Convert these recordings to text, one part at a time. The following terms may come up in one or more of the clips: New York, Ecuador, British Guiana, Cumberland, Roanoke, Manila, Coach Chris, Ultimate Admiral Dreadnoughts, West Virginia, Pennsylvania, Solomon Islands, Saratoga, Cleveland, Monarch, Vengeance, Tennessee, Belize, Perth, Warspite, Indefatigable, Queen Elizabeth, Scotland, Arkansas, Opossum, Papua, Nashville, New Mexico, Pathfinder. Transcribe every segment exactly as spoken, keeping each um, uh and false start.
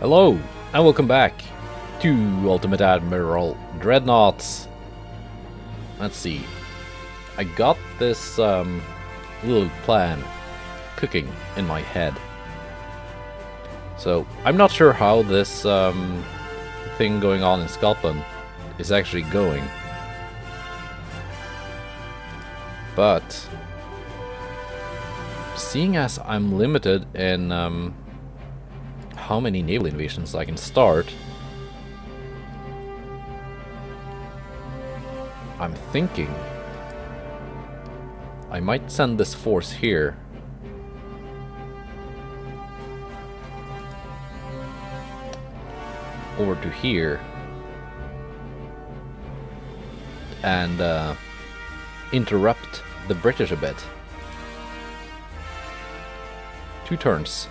Hello, and welcome back to Ultimate Admiral Dreadnoughts. Let's see. I got this um, little plan cooking in my head. So, I'm not sure how this um, thing going on in Scotland is actually going. But, seeing as I'm limited in um, how many naval invasions I can start, I'm thinking I might send this force here. Over to here. And uh, interrupt the British a bit. Two turns.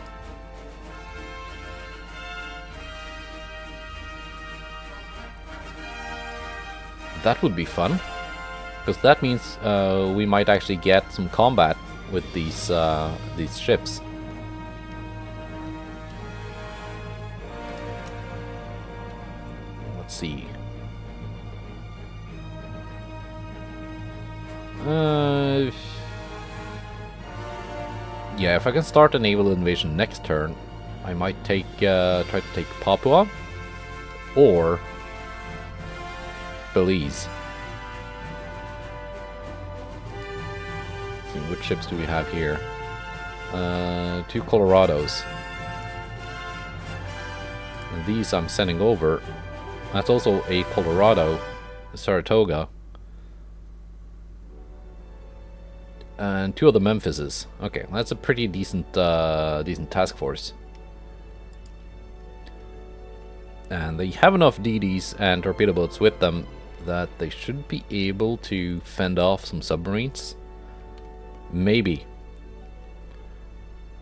That would be fun, because that means uh, we might actually get some combat with these uh, these ships. Let's see. Uh, yeah, if I can start a naval invasion next turn, I might take uh, try to take Papua or Belize. Let's see, which ships do we have here? Uh, two Colorados. And these I'm sending over. That's also a Colorado, a Saratoga, and two of the Memphises. Okay, that's a pretty decent, uh, decent task force. And they have enough D Ds and torpedo boats with them that they should be able to fend off some submarines. Maybe.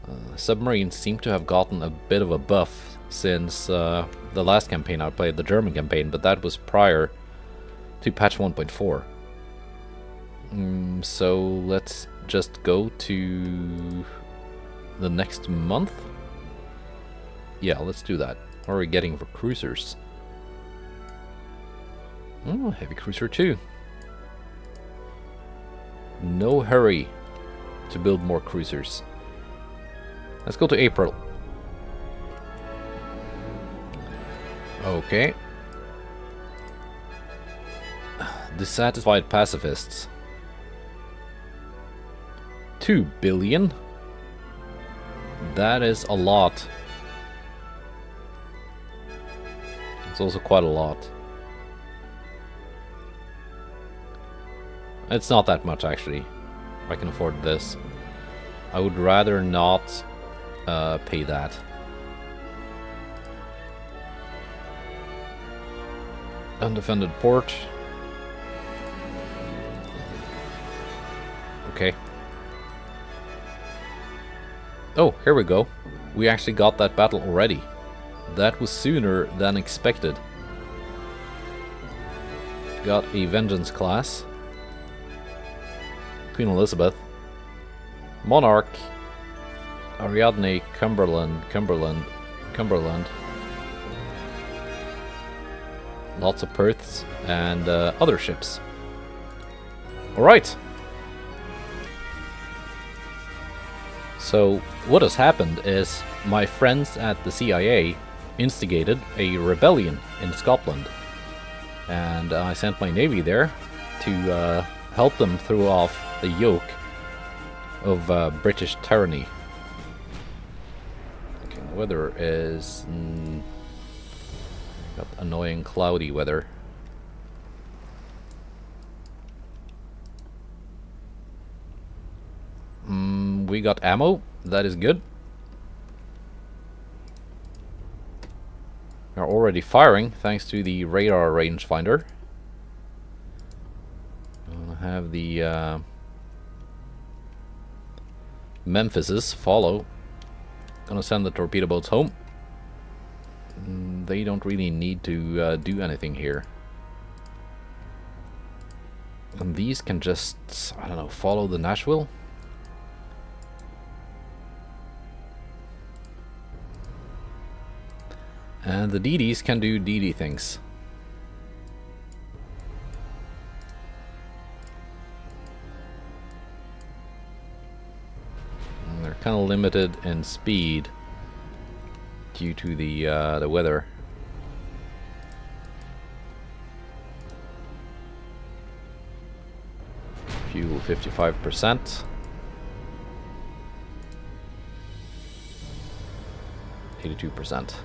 Uh, submarines seem to have gotten a bit of a buff since uh, the last campaign I played, the German campaign, but that was prior to patch one point four. Mm, so let's just go to the next month. Yeah, let's do that. What are we getting for cruisers? Oh, heavy cruiser too. No hurry to build more cruisers. Let's go to April. Okay. Dissatisfied pacifists. Two billion? That is a lot. It's also quite a lot. It's not that much actually. I can afford this. I would rather not uh, pay that. Undefended port. Okay. Oh, here we go. We actually got that battle already. That was sooner than expected. Got a Vengeance class. Queen Elizabeth. Monarch. Ariadne, Cumberland, Cumberland, Cumberland. Lots of Perths and uh, other ships. Alright. So, what has happened is my friends at the C I A instigated a rebellion in Scotland, and uh, I sent my navy there to uh, help them throw off the yoke of uh, British tyranny. Okay, the weather is mm, got annoying cloudy weather. Mm, we got ammo. That is good. Are already firing thanks to the radar rangefinder. I have the uh, Memphises follow. Gonna send the torpedo boats home. They don't really need to uh, do anything here. And these can just, I don't know, follow the Nashville. And the D Ds can do D D things. And they're kind of limited in speed due to the uh, the weather. Fuel fifty-five percent. eighty-two percent.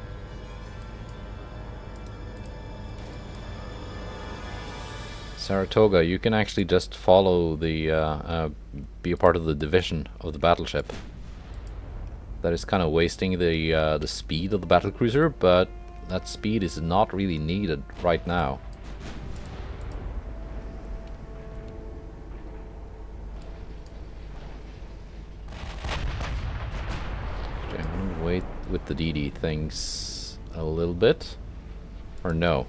Saratoga, you can actually just follow the, uh, uh, be a part of the division of the battleship. That is kind of wasting the, uh, the speed of the battlecruiser, but that speed is not really needed right now. Okay, I'm gonna wait with the D D things a little bit, or no.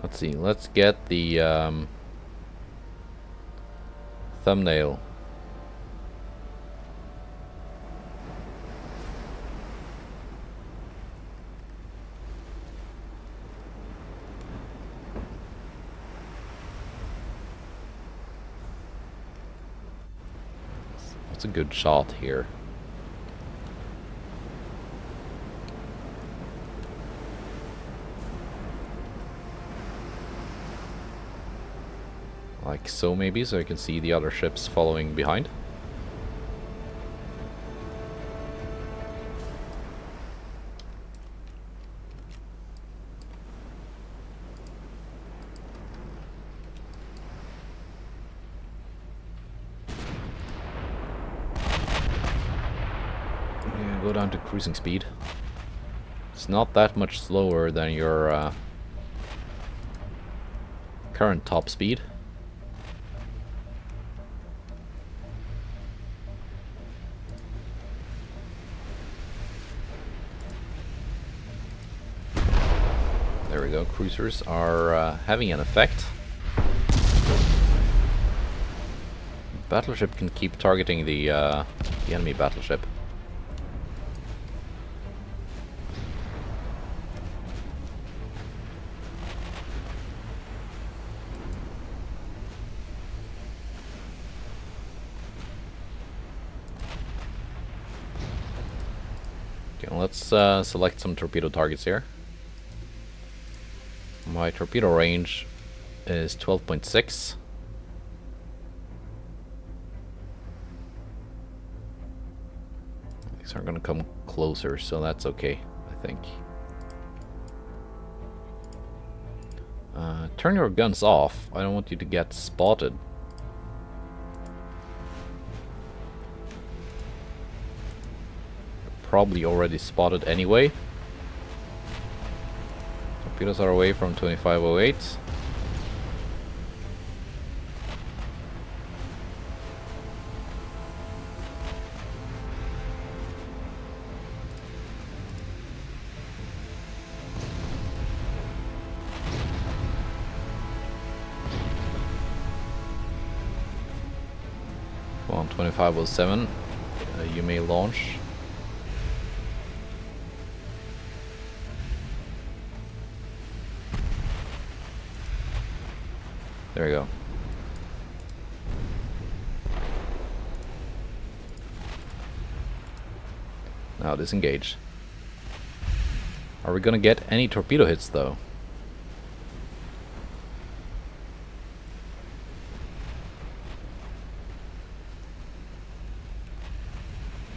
Let's see, let's get the um, thumbnail. That's a good shot here. Like so, maybe, so I can see the other ships following behind. Yeah, go down to cruising speed. It's not that much slower than your uh, current top speed. Cruisers are uh, having an effect. Battleship can keep targeting the, uh, the enemy battleship. Okay, let's uh, select some torpedo targets here. My torpedo range is twelve point six. These are going to come closer, so that's okay, I think. Uh, turn your guns off. I don't want you to get spotted. Probably already spotted anyway. Torpedoes are away from twenty-five oh eight. Go on, twenty-five oh seven. Uh, you may launch. There we go. Now disengage. Are we gonna get any torpedo hits though?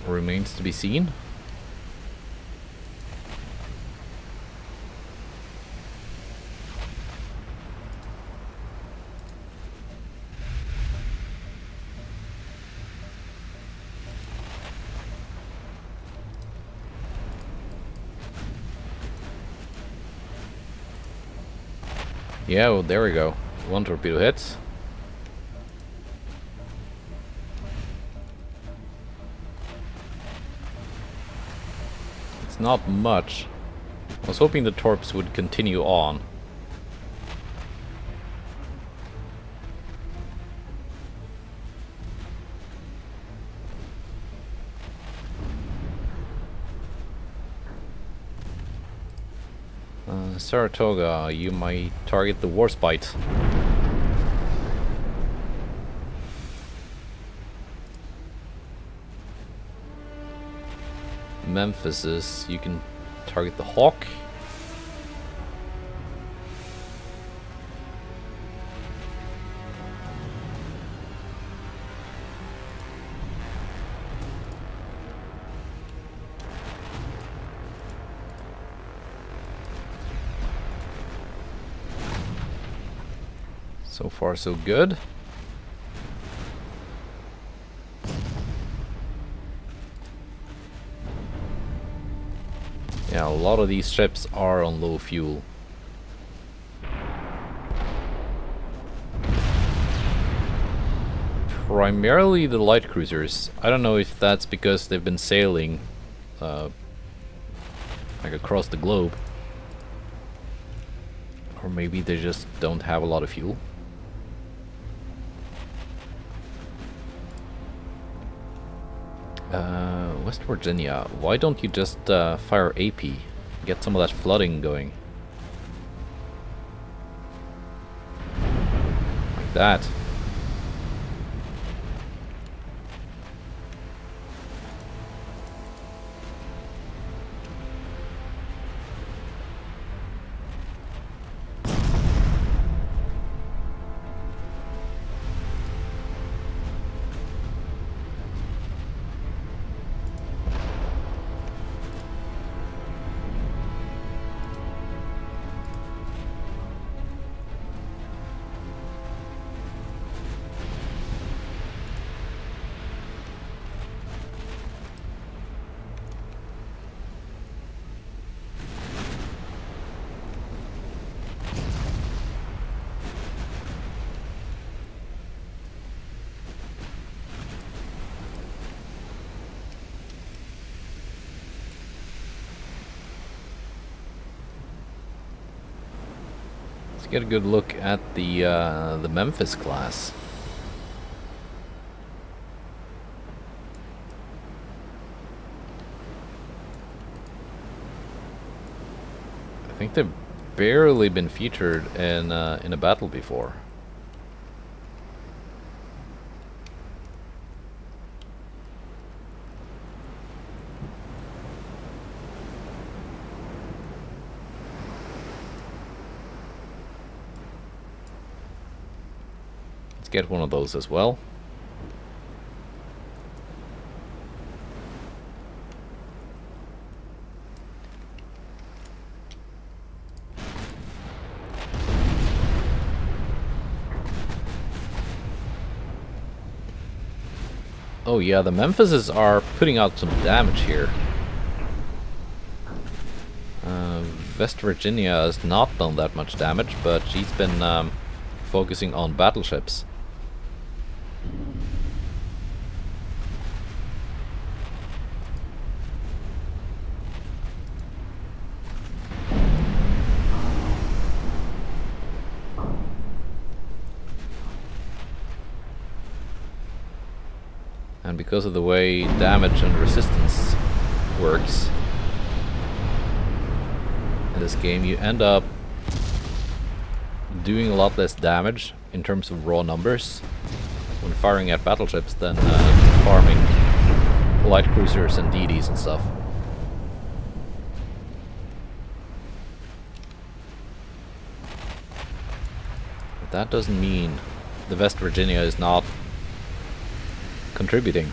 Remains to be seen. Yeah, well, there we go. One torpedo hits. It's not much, I was hoping the torps would continue on. Uh, Saratoga, you might target the Warspite. Memphis is, you can target the Hawk. So far, so good. Yeah, a lot of these ships are on low fuel. Primarily the light cruisers. I don't know if that's because they've been sailing uh, like across the globe. Or maybe they just don't have a lot of fuel. Uh, West Virginia, why don't you just uh, fire A P? Get some of that flooding going. Like that. Get a good look at the uh, the Memphis class. I think they've barely been featured in uh, in a battle before. Get one of those as well. Oh yeah, the Memphises are putting out some damage here. Uh, West Virginia has not done that much damage, but she's been um, focusing on battleships. And because of the way damage and resistance works in this game, you end up doing a lot less damage in terms of raw numbers when firing at battleships than uh, farming light cruisers and D Ds and stuff. But that doesn't mean the West Virginia is not contributing.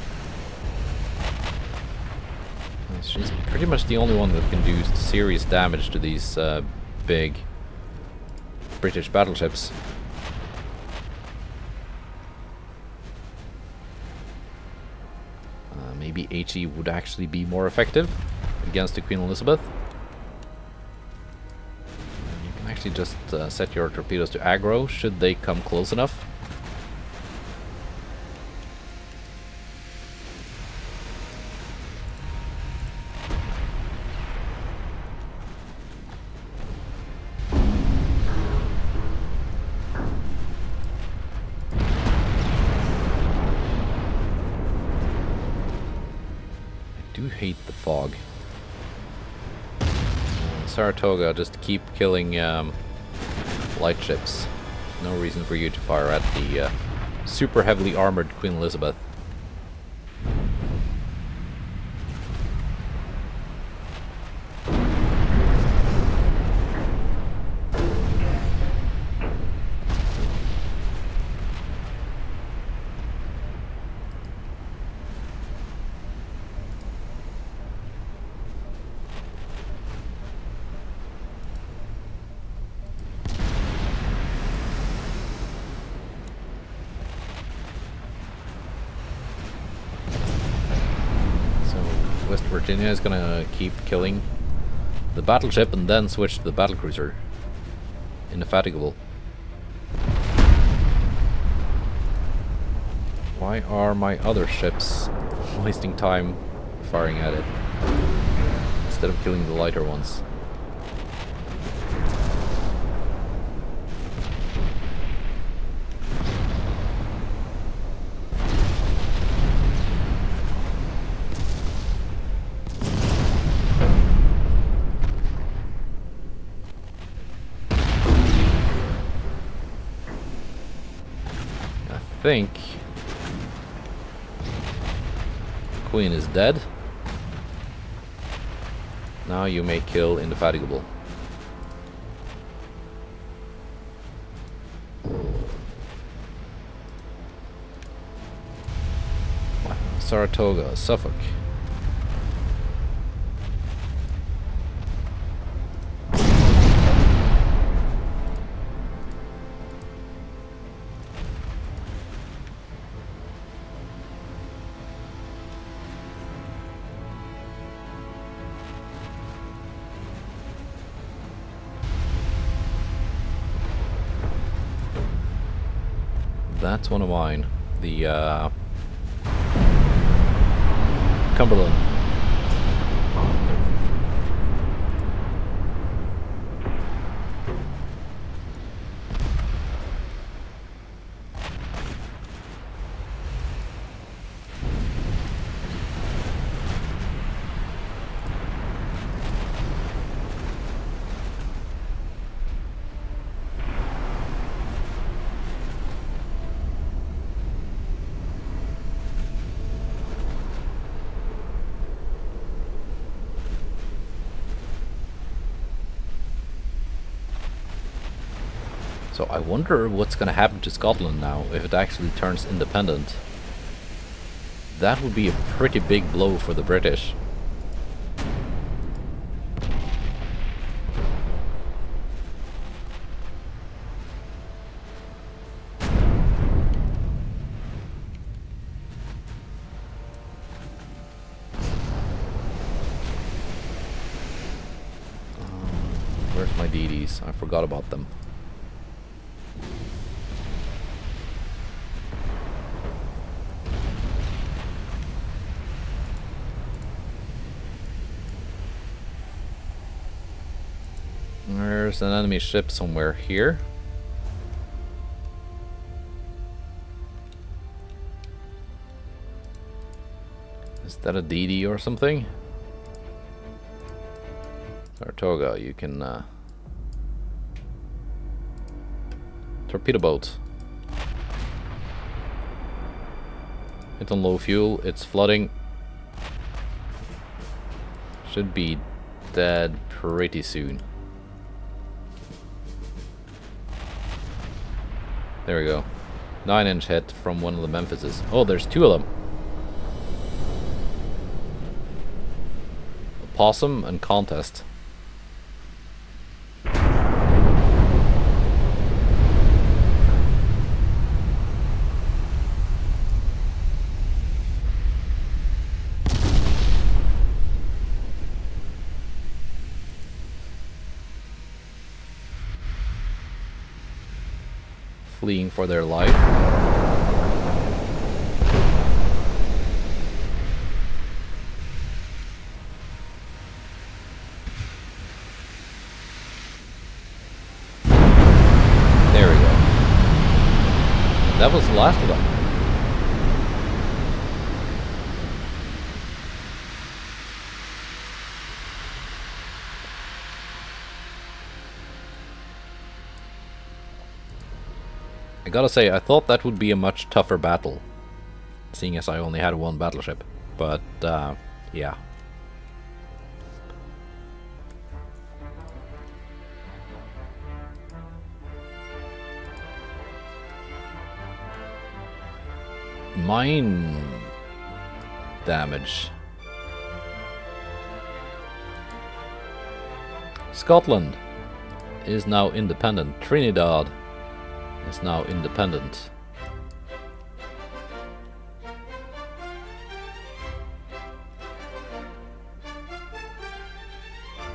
She's pretty much the only one that can do serious damage to these uh, big British battleships. Uh, maybe HE would actually be more effective against the Queen Elizabeth. You can actually just uh, set your torpedoes to aggro should they come close enough. do hate the fog. Saratoga, just keep killing um, light ships. No reason for you to fire at the uh, super heavily armored Queen Elizabeth. Virginia is gonna keep killing the battleship and then switch to the battlecruiser. Indefatigable. Why are my other ships wasting time firing at it instead of killing the lighter ones? I think the Queen is dead. Now you may kill Indefatigable. Saratoga, Suffolk. That's one of mine. The uh, Cumberland. So I wonder what's going to happen to Scotland now if it actually turns independent. That would be a pretty big blow for the British. Um, where's my D Ds? I forgot about them. There's an enemy ship somewhere here. Is that a D D or something? Saratoga, you can uh, torpedo boat. It's on low fuel. It's flooding. Should be dead pretty soon. There we go. Nine inch hit from one of the Memphises. Oh, there's two of them. Opossum and Contest. Fleeing for their life. There we go. That was the last of them. I gotta say, I thought that would be a much tougher battle, seeing as I only had one battleship, but uh, yeah. Mine damage. Scotland is now independent. Trinidad is now independent.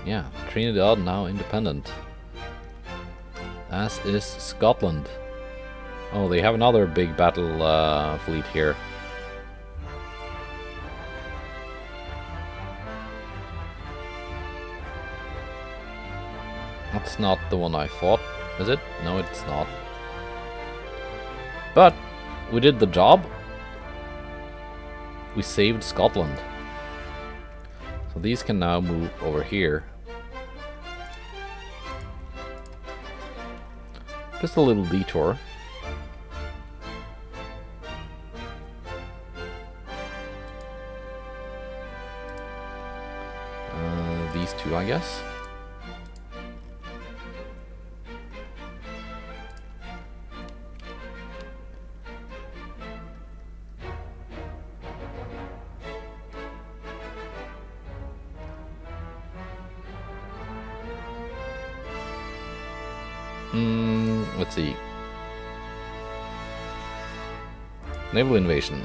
Yeah, Trinidad now independent. As is Scotland. Oh, they have another big battle uh, fleet here. That's not the one I fought, is it? No, it's not. But we did the job. We saved Scotland. So these can now move over here. Just a little detour. Two, I guess. Mm, let's see. Naval invasion.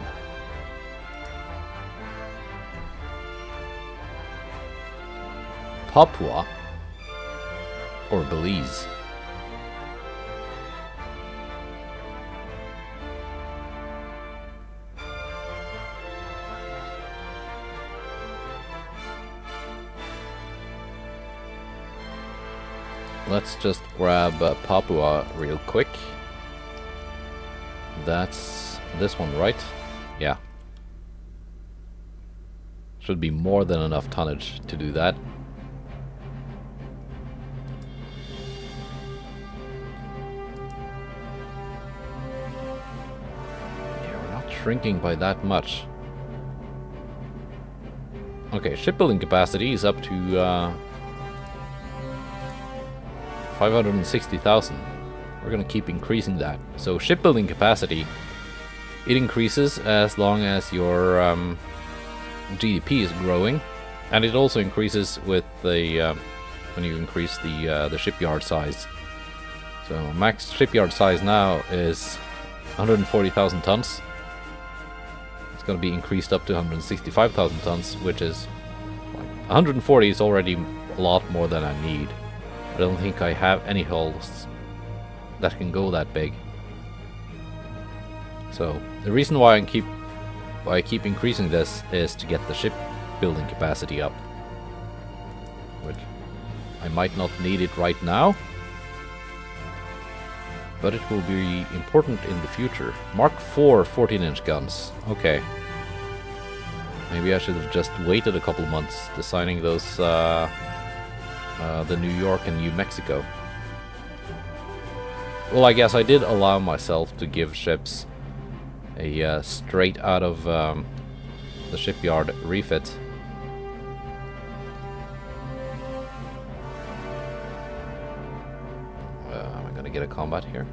Papua or Belize. Let's just grab uh, Papua real quick. That's this one, right? Yeah. Should be more than enough tonnage to do that. Shrinking by that much. Okay, shipbuilding capacity is up to uh, five hundred sixty thousand. We're gonna keep increasing that. So shipbuilding capacity, it increases as long as your um, G D P is growing, and it also increases with the uh, when you increase the uh, the shipyard size. So max shipyard size now is one hundred forty thousand tons. Going to be increased up to one hundred sixty-five thousand tons, which is like one hundred forty is already a lot more than I need. I don't think I have any hulls that can go that big. So the reason why I keep why I keep increasing this is to get the ship building capacity up, which I might not need it right now, but it will be important in the future. Mark four fourteen inch guns. Okay. Maybe I should have just waited a couple months designing those, uh, uh, the New York and New Mexico. Well, I guess I did allow myself to give ships a uh, straight out of um, the shipyard refit. Get a combat here.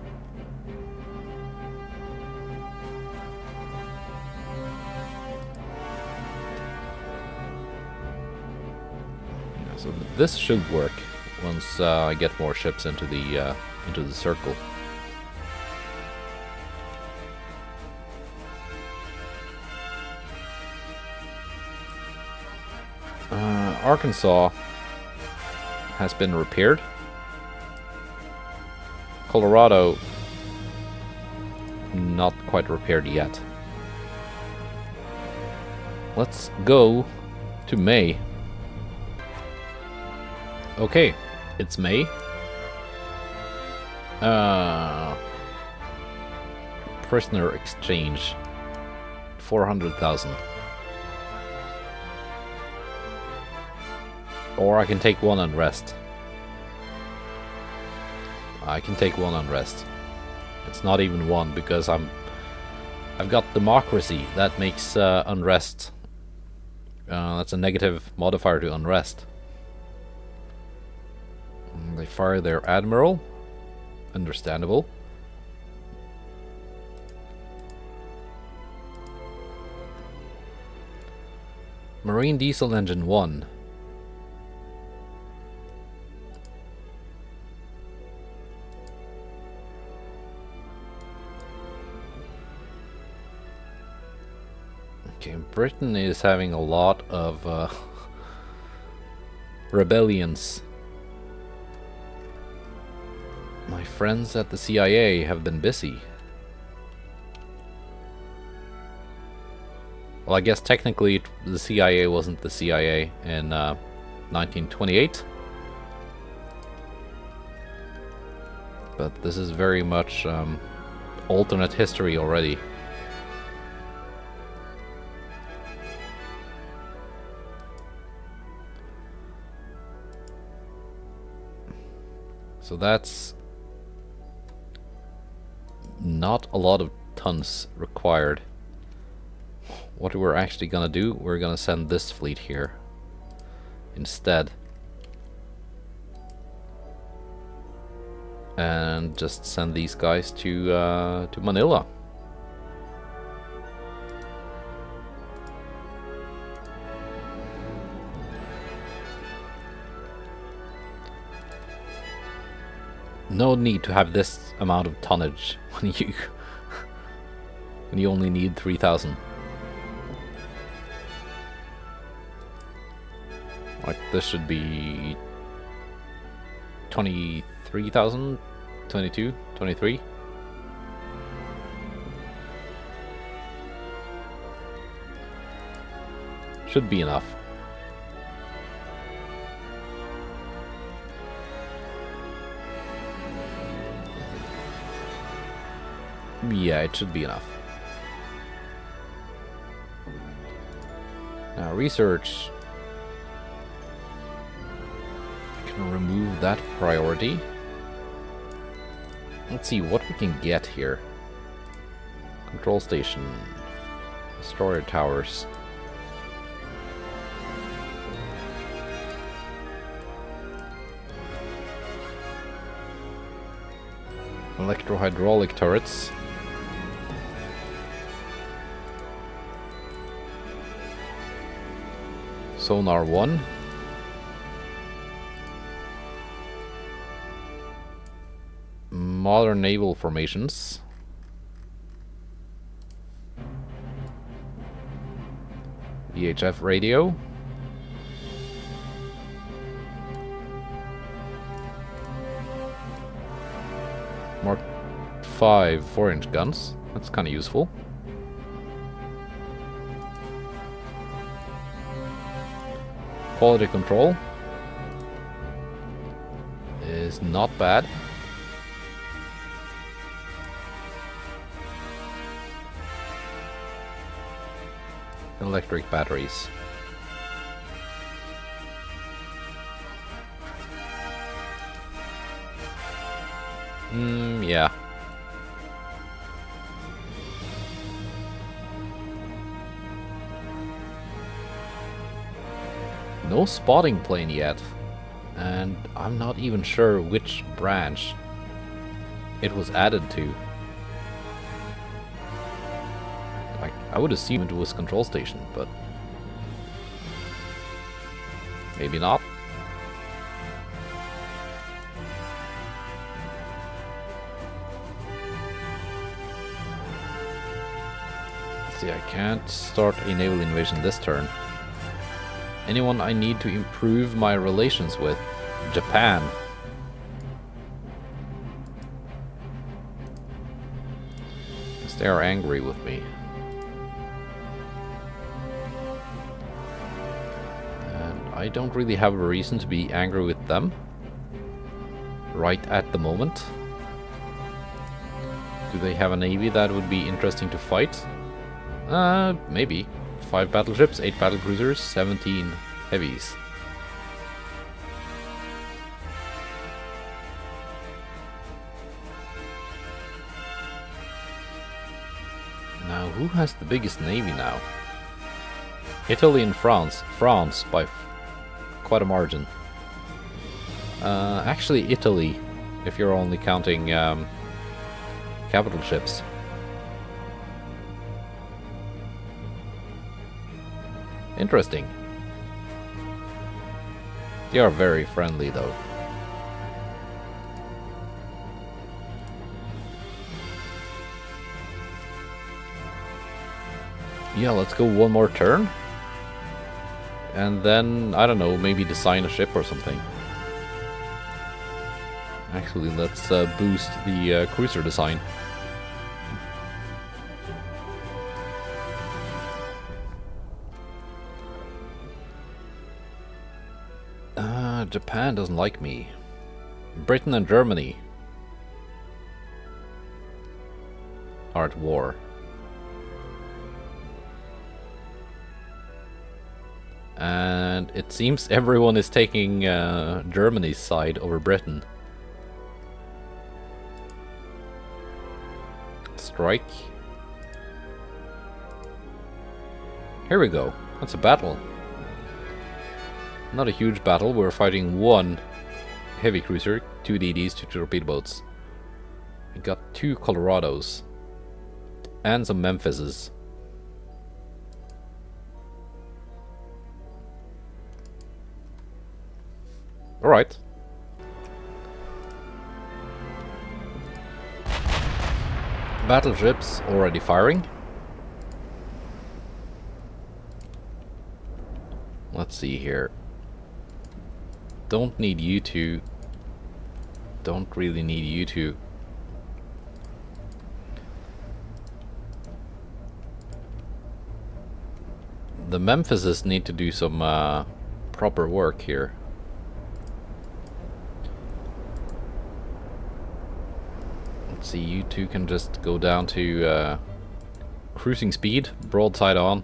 Yeah, so this should work once uh, I get more ships into the uh, into the circle. Uh, Arkansas has been repaired. Colorado, not quite repaired yet. Let's go to May. Okay, it's May. Uh, prisoner exchange, four hundred thousand. Or I can take one and rest. I can take one on rest. It's not even one, because I'm I've got democracy. That makes uh, unrest. Uh, that's a negative modifier to unrest. And they fire their admiral. Understandable. Marine diesel engine one. Okay, Britain is having a lot of uh, rebellions. My friends at the C I A have been busy. Well, I guess technically the C I A wasn't the C I A in uh, nineteen twenty-eight. But this is very much um, alternate history already. So that's not a lot of tons required. What we're actually gonna do, we're gonna send this fleet here instead. And just send these guys to, uh, to Manila. No need to have this amount of tonnage when you when you only need three thousand. Like this should be twenty-three thousand, twenty-two, twenty-three. Should be enough. Yeah, it should be enough. Now research. I can remove that priority. Let's see what we can get here. Control station. Storage towers. Electrohydraulic turrets. Sonar one. Modern naval formations. V H F radio. Mark five four-inch guns. That's kind of useful. Quality control is not bad. Electric batteries. Mm, yeah. No spotting plane yet, and I'm not even sure which branch it was added to. Like, I would assume it was control station, but maybe not. Let's see, I can't start a naval invasion this turn. Anyone I need to improve my relations with? Japan. Because they are angry with me. And I don't really have a reason to be angry with them. Right at the moment. Do they have a navy that would be interesting to fight? Uh, maybe. Five battleships, eight battlecruisers, seventeen heavies. Uh, who has the biggest navy now? Italy and France. France by f quite a margin. Uh, actually, Italy, if you're only counting um, capital ships. Interesting. They are very friendly, though. Yeah, let's go one more turn. And then, I don't know, maybe design a ship or something. Actually, let's uh, boost the uh, cruiser design. Uh, Japan doesn't like me. Britain and Germany are at war. And it seems everyone is taking uh, Germany's side over Britain. Strike. Here we go. That's a battle. Not a huge battle. We're fighting one heavy cruiser, two D Ds, two torpedo boats. We got two Colorados and some Memphises. All right. Battleships already firing. Let's see here. Don't need you two. Don't really need you two. The Memphises need to do some uh, proper work here. See, you two can just go down to uh, cruising speed, broadside on,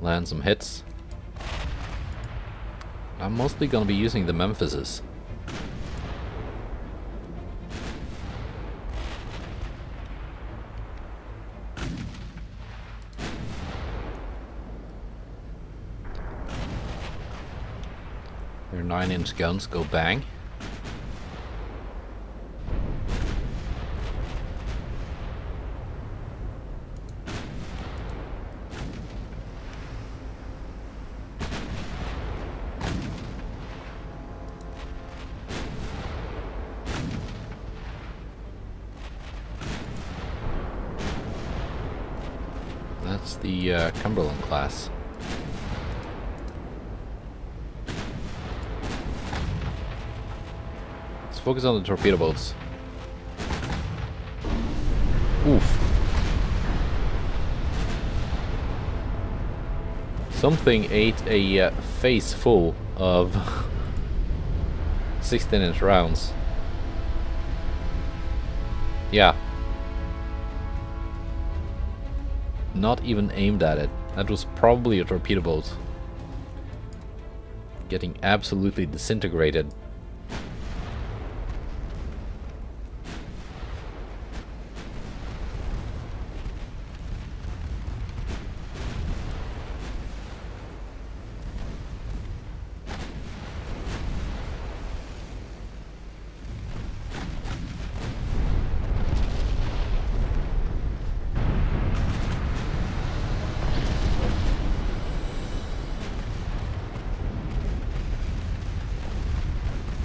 land some hits. I'm mostly going to be using the Memphises. Their nine inch guns go bang. The uh, Cumberland class. Let's focus on the torpedo boats. Oof. Something ate a uh, face full of sixteen inch rounds. Yeah. Not even aimed at it. That was probably a torpedo boat. Getting absolutely disintegrated.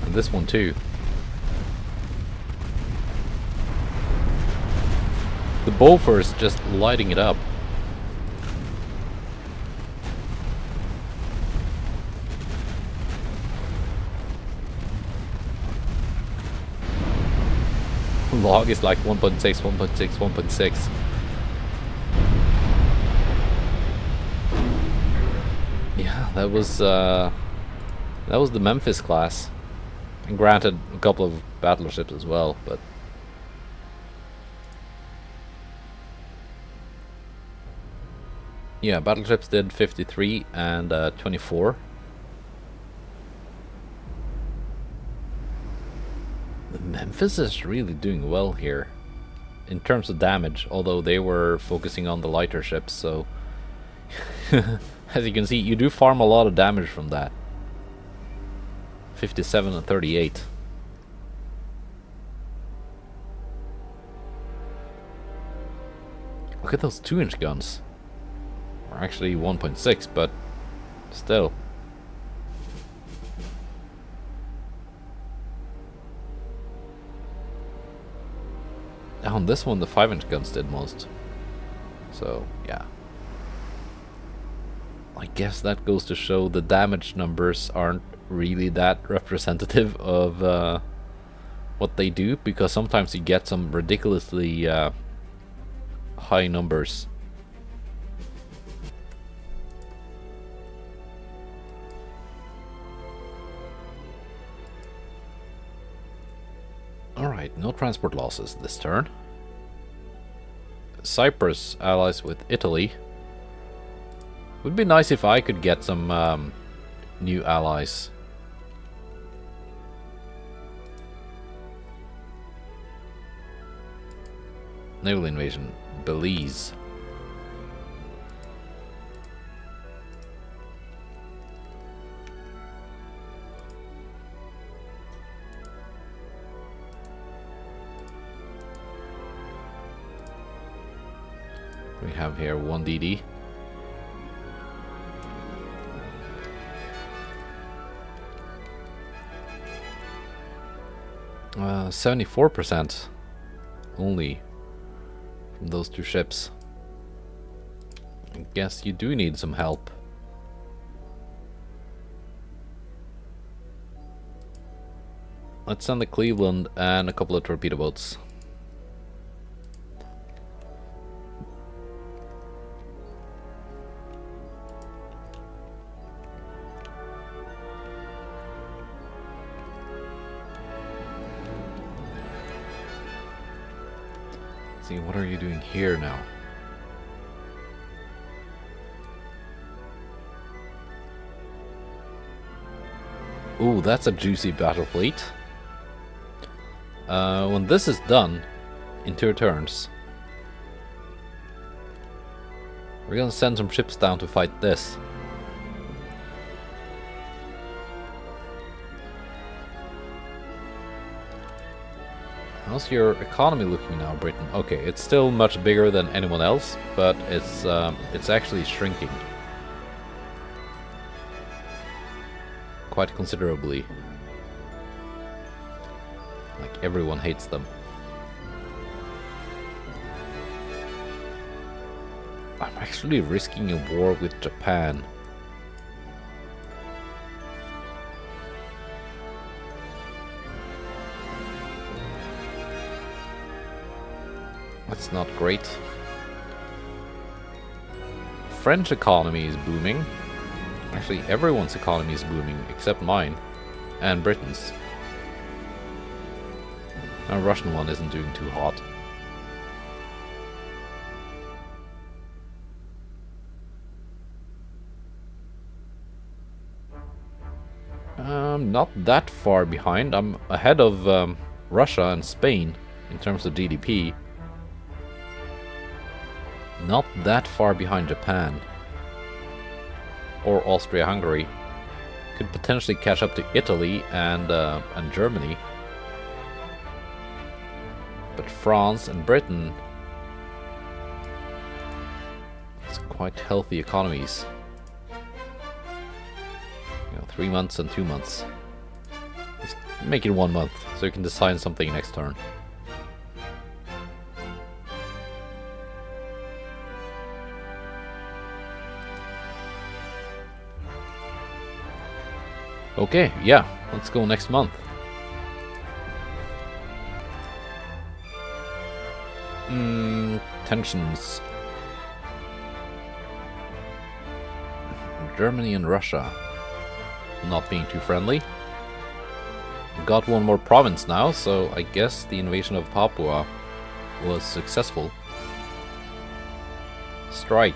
This one too. The Beaufort is just lighting it up. Log is like one point six, one point six, one point six. Yeah, that was uh, that was the Memphis class. And granted, a couple of battleships as well, but yeah, battleships did fifty-three and uh, twenty-four. The Memphis is really doing well here. in terms of damage, although they were focusing on the lighter ships, so as you can see, you do farm a lot of damage from that. fifty-seven and thirty-eight. Look at those two inch guns. Or actually one point six, but still. On this one, the five inch guns did most. So, yeah. I guess that goes to show the damage numbers aren't really that representative of uh, what they do, because sometimes you get some ridiculously uh, high numbers. Alright, no transport losses this turn. Cyprus allies with Italy. Would be nice if I could get some um, new allies. Naval invasion, Belize. We have here one D D. Uh, seventy-four percent only from those two ships. I guess you do need some help. Let's send the Cleveland and a couple of torpedo boats. See, what are you doing here now? Ooh, that's a juicy battle fleet. Uh, when this is done, in two turns, we're gonna send some ships down to fight this. How's your economy looking now, Britain? Okay, it's still much bigger than anyone else, but it's um, it's actually shrinking quite considerably. Like, everyone hates them. I'm actually risking a war with Japan. That's not great. French economy is booming. Actually, everyone's economy is booming except mine and Britain's. Our Russian one isn't doing too hot. I'm not that far behind. I'm ahead of um, Russia and Spain in terms of G D P. Not that far behind Japan or Austria-Hungary. Could potentially catch up to Italy and uh, and Germany, but France and Britain, it's quite healthy economies. You know, three months and two months. Let's make it one month so you can decide something next turn. Okay, yeah, let's go next month. Mm, tensions. Germany and Russia not being too friendly. Got one more province now, so I guess the invasion of Papua was successful. Strike.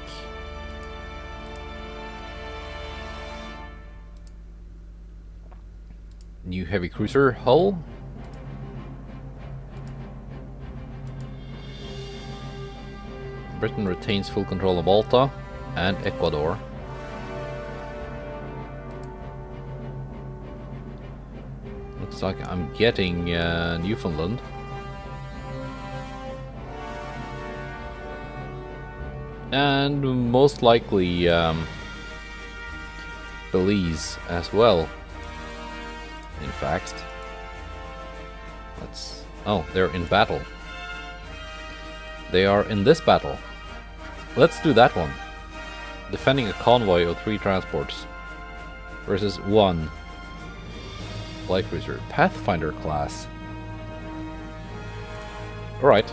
New heavy cruiser hull. Britain retains full control of Malta and Ecuador. Looks like I'm getting uh, Newfoundland. And most likely um, Belize as well. In fact, let's... Oh, they're in battle. They are in this battle. Let's do that one. Defending a convoy of three transports versus one light cruiser, Pathfinder class. All right.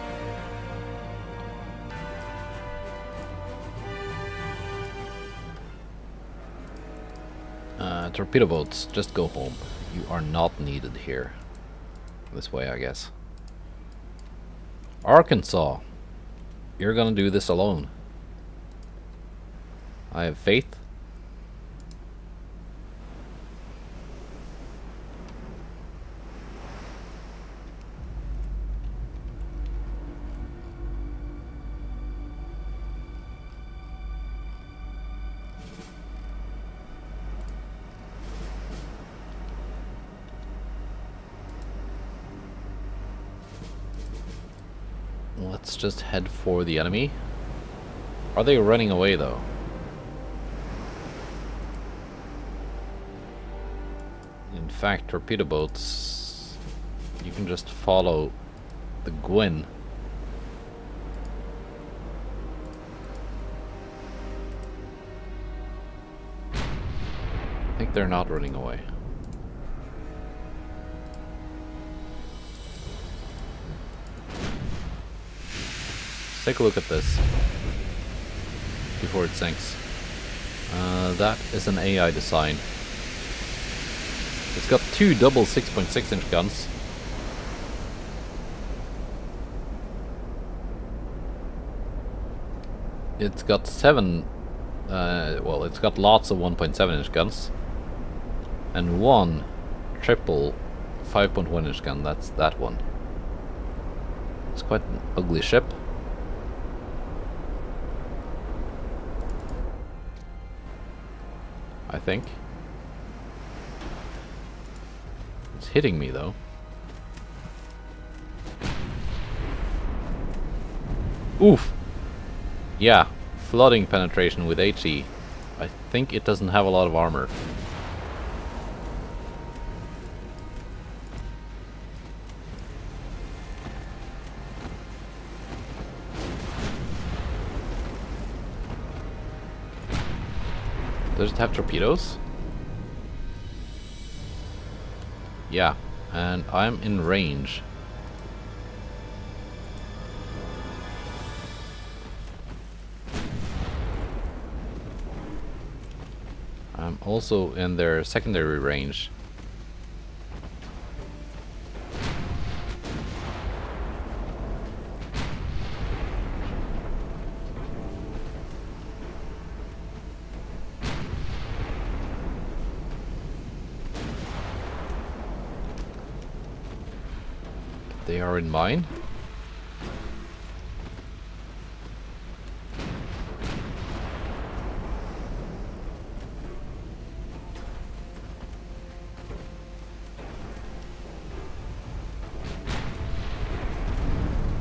Uh, torpedo boats, just go home. You are not needed here. This way, I guess. Arkansas. You're gonna do this alone. I have faith. Let's just head for the enemy. Are they running away, though? In fact, torpedo boats, you can just follow the Gwyn. I think they're not running away. Take a look at this before it sinks. Uh, that is an A I design. It's got two double six point six inch guns. It's got seven, uh, well, it's got lots of one point seven inch guns. And one triple five point one inch gun, that's that one. It's quite an ugly ship. I think. It's hitting me, though. Oof! Yeah, flooding penetration with HE. I think it doesn't have a lot of armor. Does it have torpedoes? Yeah, and I'm in range. I'm also in their secondary range. They are in mine.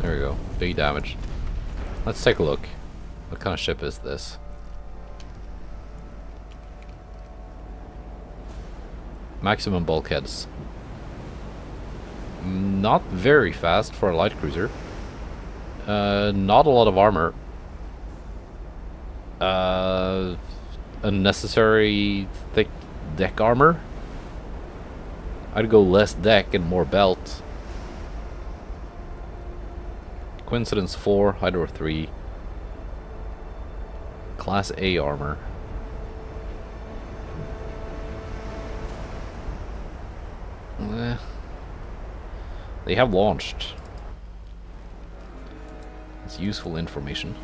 There we go. Big damage. Let's take a look. What kind of ship is this? Maximum bulkheads. Not very fast for a light cruiser. Uh, not a lot of armor. Uh, unnecessary thick deck armor. I'd go less deck and more belt. Coincidence four, Hydro three. Class A armor. Eh. They have launched. It's useful information.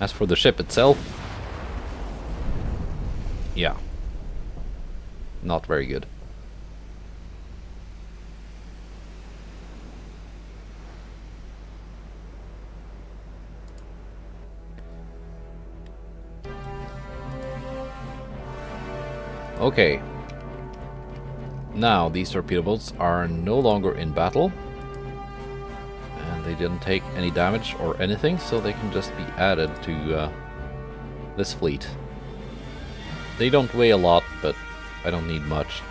As for the ship itself, yeah, not very good. Okay. Now, these torpedo boats are no longer in battle. And they didn't take any damage or anything, so they can just be added to uh, this fleet. They don't weigh a lot, but I don't need much.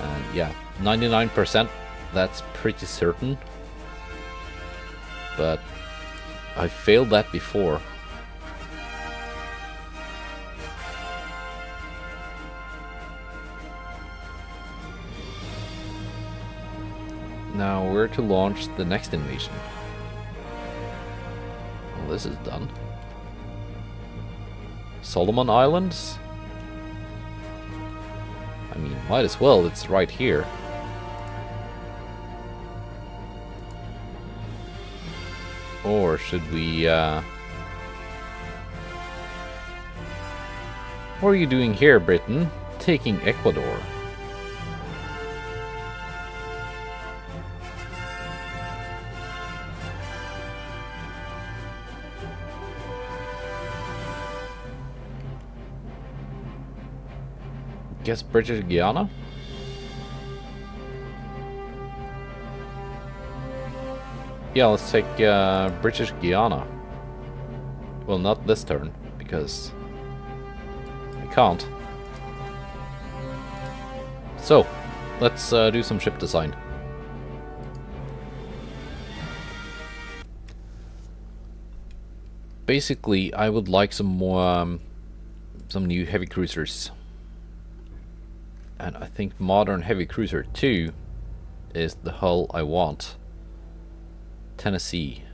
And yeah, ninety-nine percent, that's pretty certain. But I failed that before. Now, where to launch the next invasion? Well, this is done. Solomon Islands? I mean, might as well, it's right here. Or should we, uh... what are you doing here, Britain? Taking Ecuador. Guess British Guiana? Yeah, let's take uh, British Guiana. Well, not this turn, because I can't. So, let's uh, do some ship design. Basically, I would like some more, um, some new heavy cruisers. And I think modern heavy cruiser two is the hull I want. Tennessee.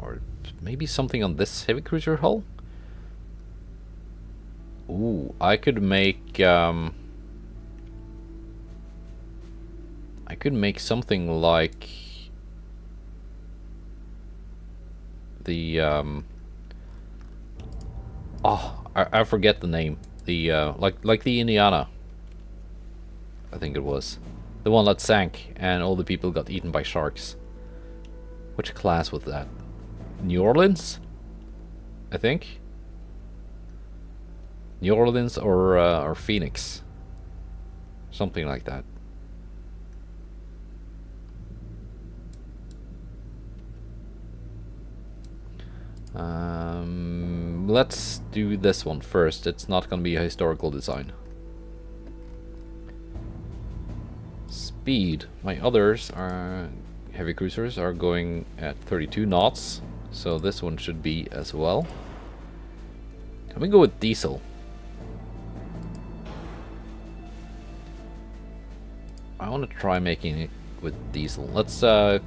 Or maybe something on this heavy cruiser hull? Ooh, I could make... Um, I could make something like the um oh I, I forget the name, the uh like like the Indiana, I think it was the one that sank and all the people got eaten by sharks. Which class was that? New Orleans, I think. New Orleans or uh, or Phoenix, something like that. Um, let's do this one first. It's not going to be a historical design. Speed. My others are heavy cruisers are going at thirty-two knots, so this one should be as well. Can we go with diesel? I want to try making it with diesel. Let's uh,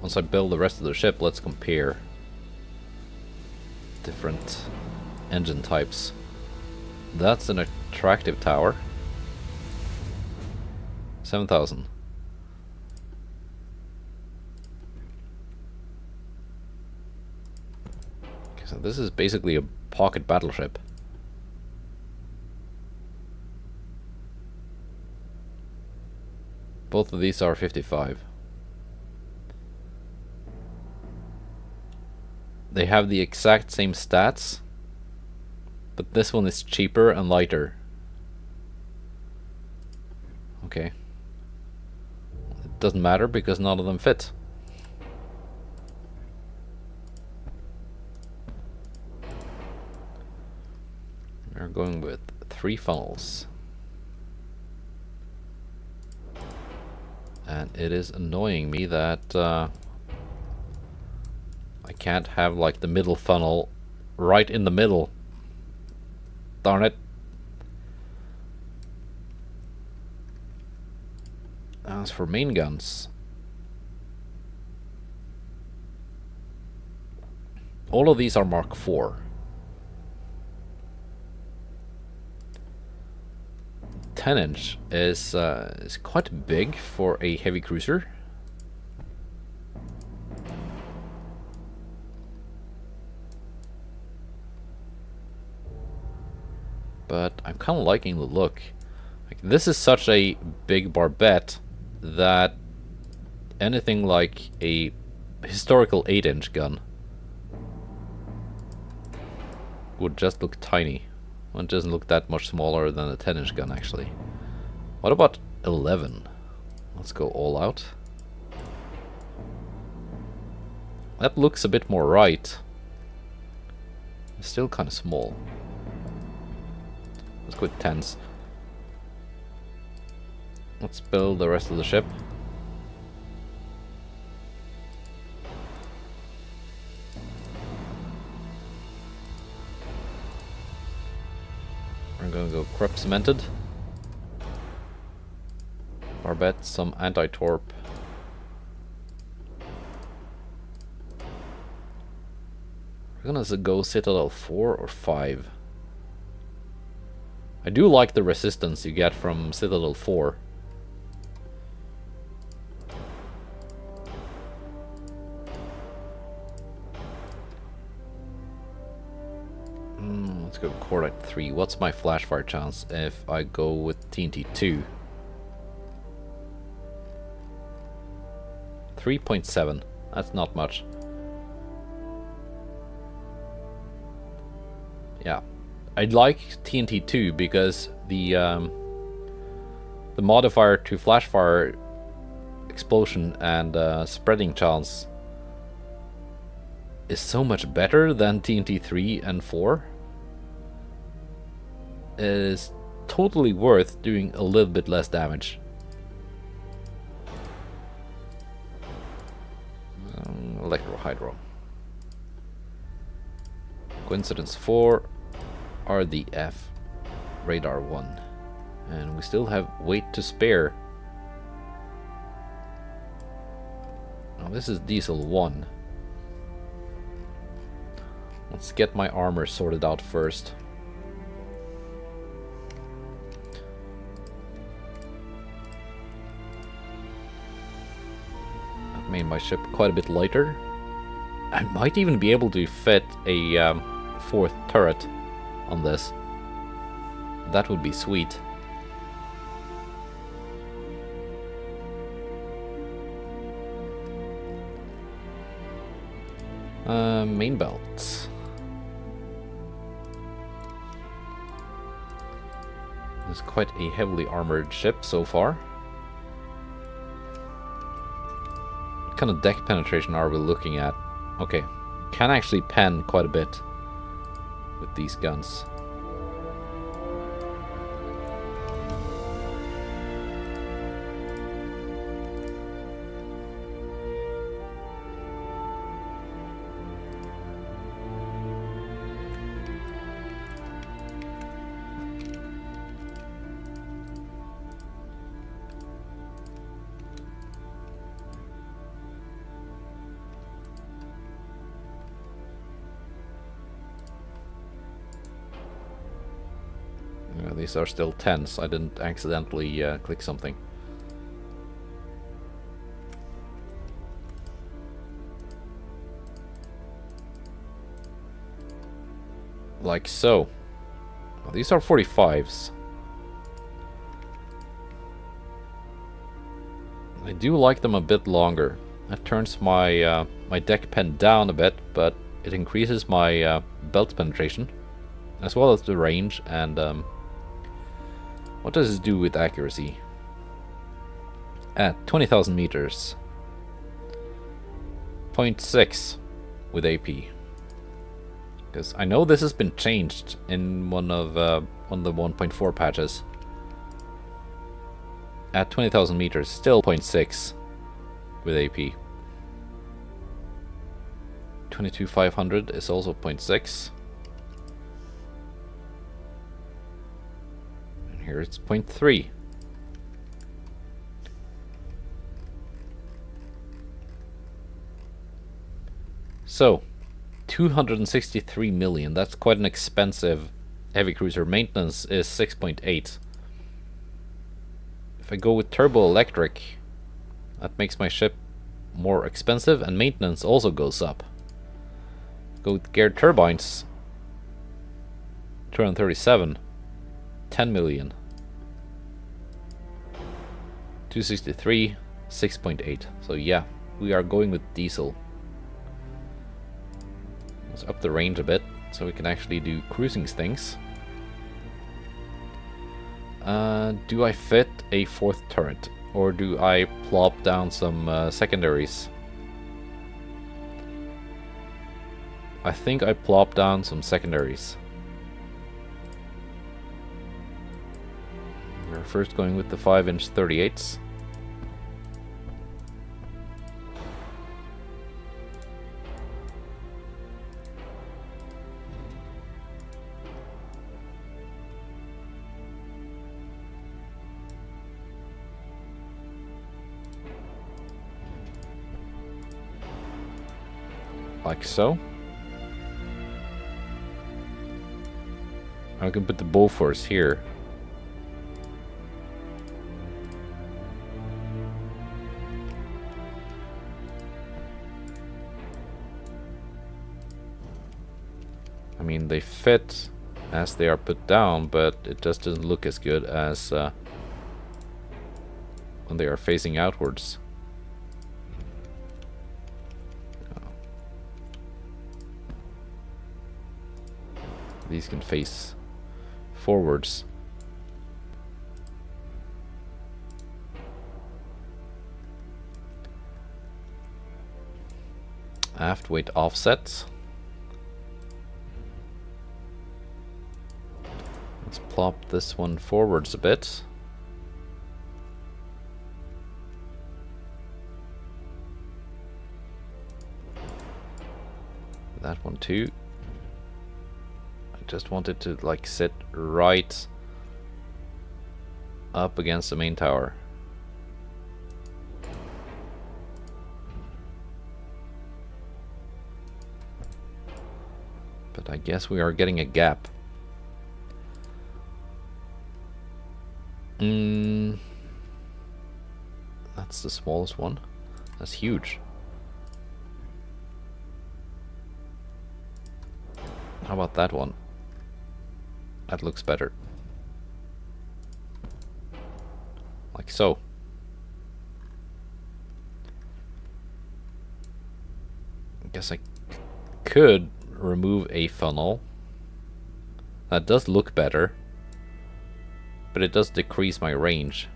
once I build the rest of the ship, let's compare different engine types. That's an attractive tower. seven thousand. Okay, so this is basically a pocket battleship. Both of these are fifty-five. They have the exact same stats, but this one is cheaper and lighter. Okay. It doesn't matter because none of them fit. We're going with three funnels. And it is annoying me that... Uh, I can't have like the middle funnel right in the middle. Darn it. As for main guns, all of these are Mark four. ten inch is uh, is quite big for a heavy cruiser. But I'm kind of liking the look. I Like, this is such a big barbette that anything like a historical eight inch gun would just look tiny. Well, it doesn't look that much smaller than a ten inch gun, actually. What about eleven? Let's go all out. That looks a bit more right. It's still kind of small. Let's go with tens. Let's build the rest of the ship. We're gonna go crep cemented. Barbette, some anti-torp. We're gonna go Citadel four or five. I do like the resistance you get from Citadel four. Mm, let's go Cordite three. What's my flash fire chance if I go with T N T two? three point seven. That's not much. Yeah. I'd like T N T two because the um, the modifier to flash fire explosion and uh, spreading chance is so much better than T N T three and four. It is totally worth doing a little bit less damage. Electro-hydro. Coincidence four, R D F, radar one. And we still have weight to spare. Now this is diesel one. Let's get my armor sorted out first. That made my ship quite a bit lighter. I might even be able to fit a um, fourth turret on this. That would be sweet. Uh, main belts. It's quite a heavily armored ship so far. What kind of deck penetration are we looking at? Okay, can actually pen quite a bit with these guns. These are still tens. I didn't accidentally uh, click something. Like so. Well, these are forty-fives. I do like them a bit longer. That turns my uh, my deck pen down a bit, but it increases my uh, belt penetration, as well as the range and. Um, What does this do with accuracy? At twenty thousand meters, zero point six with A P. Because I know this has been changed in one of uh, one of the one point four patches. At twenty thousand meters, still zero point six with A P. twenty-two five hundred is also zero point six. Here it's zero point three. So, two hundred sixty-three million. That's quite an expensive heavy cruiser. Maintenance is six point eight. If I go with turbo electric, that makes my ship more expensive, and maintenance also goes up. Go with geared turbines, two hundred thirty-seven. ten million. two sixty-three, six point eight. So yeah, we are going with diesel. Let's up the range a bit so we can actually do cruising things. Uh, do I fit a fourth turret, or do I plop down some uh, secondaries? I think I plop down some secondaries. We're first going with the five inch thirty-eights. Like so. I can put the Bofors here. I mean, they fit as they are put down, but it just doesn't look as good as uh, when they are facing outwards. These can face forwards. Aft weight offsets. Let's plop this one forwards a bit. That one too. Just wanted to like sit right up against the main tower. But I guess we are getting a gap. Mm. That's the smallest one. That's huge. How about that one? That looks better. Like so. I guess I could remove a funnel. That does look better. But it does decrease my range.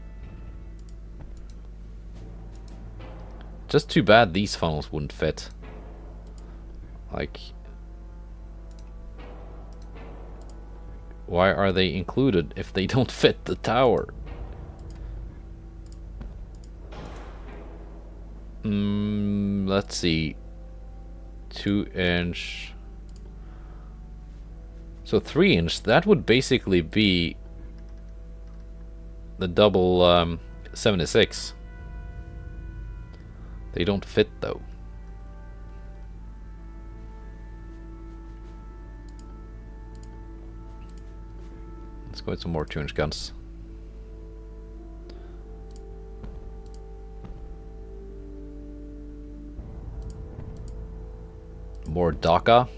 Just too bad these funnels wouldn't fit. Like... why are they included if they don't fit the tower? Mm, let's see. Two inch. So three inch. That would basically be the double um, seventy-six. They don't fit though. Let's go with some more two inch guns. More Daka.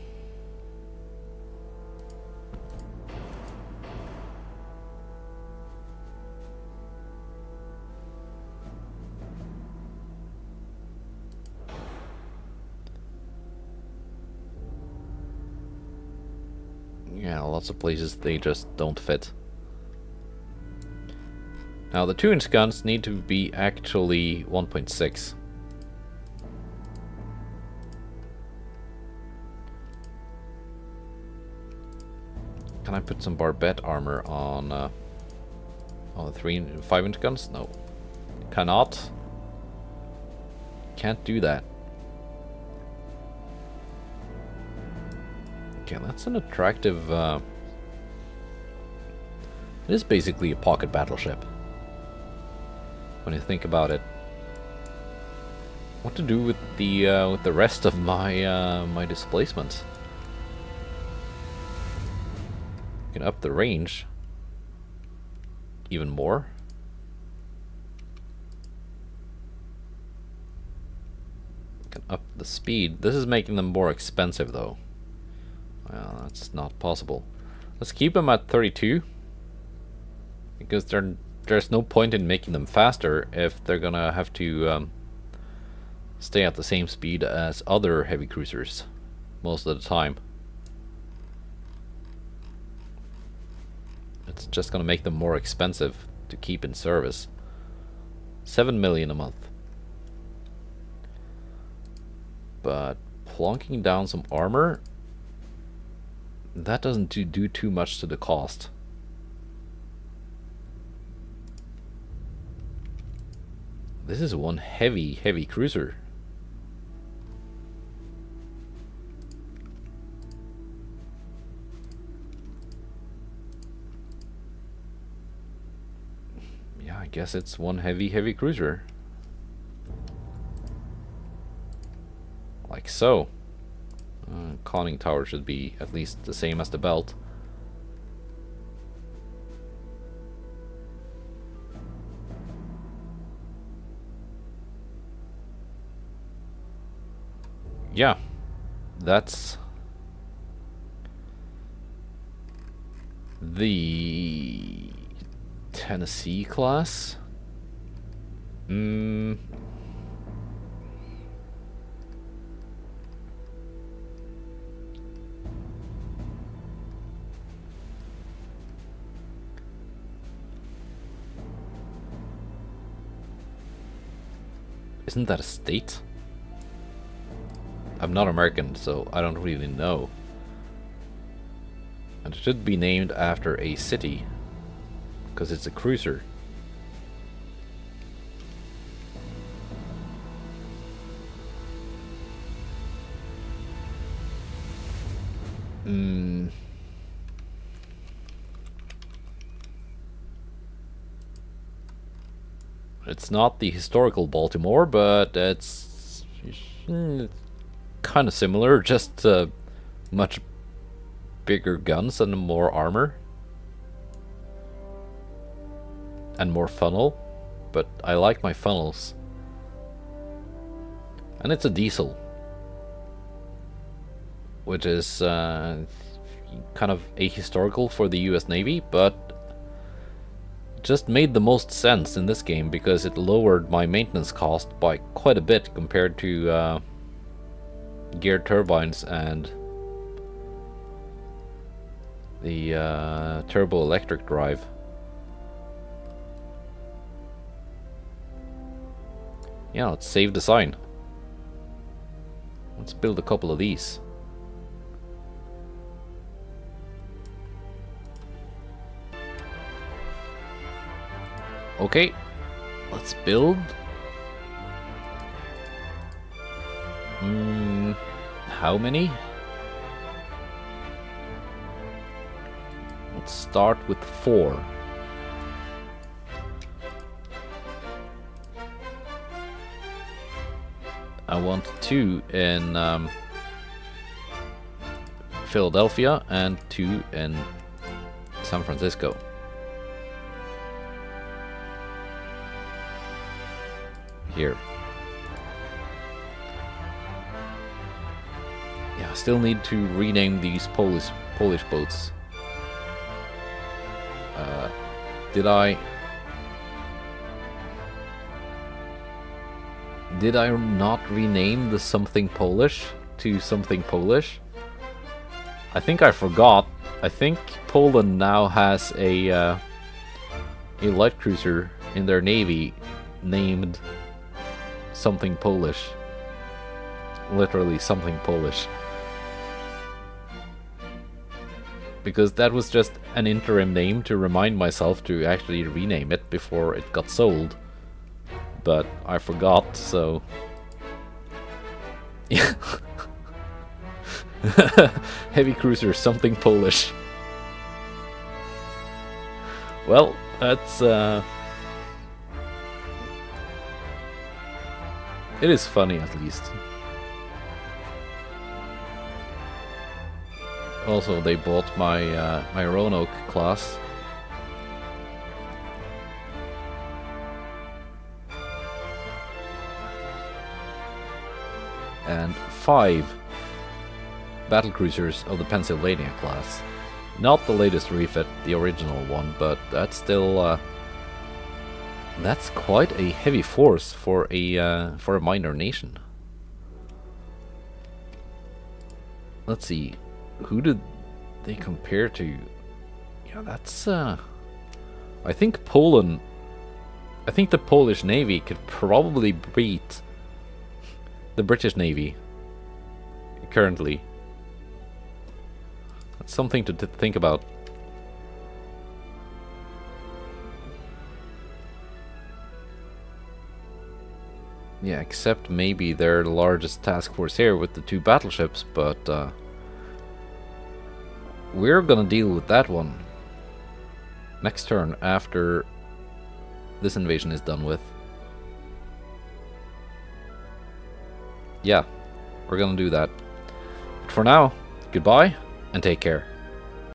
Yeah, lots of places they just don't fit. Now the two inch guns need to be actually one point six. Can I put some barbette armor on uh, on the three and five inch guns? No. Cannot. Can't do that. Yeah, that's an attractive... Uh, it is basically a pocket battleship. When you think about it. What to do with the uh, with the rest of my uh, my displacements? You can up the range even more. You can up the speed. This is making them more expensive though. Well, that's not possible. Let's keep them at thirty-two, because they're there's no point in making them faster if they're gonna have to um, stay at the same speed as other heavy cruisers most of the time. It's just gonna make them more expensive to keep in service. seven million a month. But plonking down some armor, that doesn't do too much to the cost. This is one heavy, heavy cruiser. Yeah, I guess it's one heavy, heavy cruiser. Like so. Uh, conning tower should be at least the same as the belt. Yeah, that's the Tennessee class. Mm. Isn't that a state? I'm not American, so I don't really know. And it should be named after a city, because it's a cruiser. Mm. It's not the historical Baltimore, but it's... it's kind of similar, just uh, much bigger guns and more armor and more funnel, but I like my funnels. And it's a diesel, which is uh, kind of ahistorical for the U S Navy, but just made the most sense in this game because it lowered my maintenance cost by quite a bit compared to uh, geared turbines and the uh, turbo electric drive. Yeah, let's save design. Let's build a couple of these. Okay, let's build. Mm, how many? Let's start with four. I want two in um, Philadelphia and two in San Francisco. Here. I still need to rename these Polish Polish boats. Uh, did I... Did I not rename the something Polish to something Polish? I think I forgot. I think Poland now has a, uh, a light cruiser in their navy named something Polish. Literally something Polish. Because that was just an interim name to remind myself to actually rename it before it got sold. But I forgot, so... Yeah. Heavy cruiser, something Polish. Well, that's... Uh... It is funny, at least. Also, they bought my uh, my Roanoke class. And five battlecruisers of the Pennsylvania class. Not the latest refit, the original one, but that's still uh, That's quite a heavy force for a uh, for a minor nation. Let's see, who did they compare to? Yeah, that's. Uh, I think Poland. I think the Polish Navy could probably beat the British Navy currently. That's something to think about. Yeah, except maybe they're the largest task force here with the two battleships, but uh, we're gonna deal with that one next turn after this invasion is done with. Yeah, we're gonna do that. But for now, goodbye and take care.